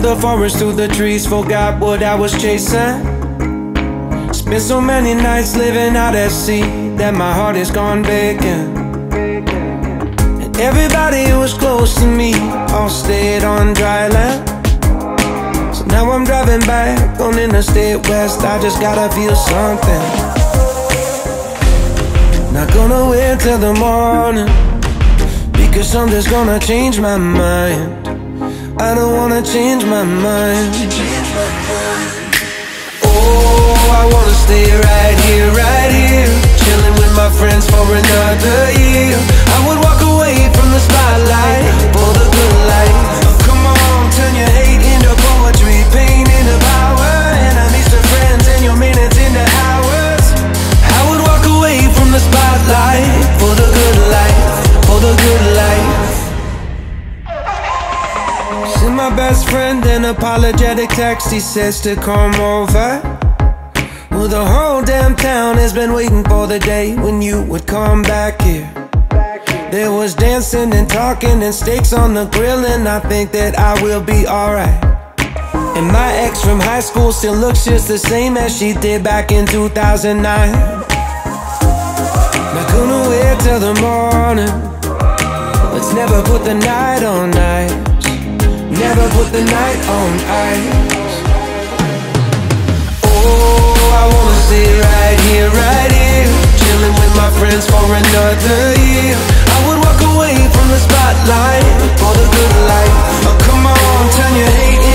through the forest, through the trees, forgot what I was chasing. Spent so many nights living out at sea that my heart is gone vacant. And everybody who was close to me all stayed on dry land. So now I'm driving back on Interstate West, I just gotta feel something. Not gonna wait till the morning, because something's gonna change my mind. I don't wanna change my mind. Oh, I wanna stay right here, chilling with my friends for another year. I would walk away from the spotlight for the good life. Oh, come on, turn your hate into poetry, pain into power, enemies to friends, and your minutes into hours. I would walk away from the spotlight for the good life, for the good life. Send my best friend an apologetic text, he says to come over. Well, the whole damn town has been waiting for the day when you would come back here. There was dancing and talking and steaks on the grill, and I think that I will be alright. And my ex from high school still looks just the same as she did back in 2009. Not gonna wait till the morning, let's never put the night on night. Never put the night on ice. Oh, I wanna stay right here, chilling with my friends for another year. I would walk away from the spotlight for the good life. Oh, come on, turn your hate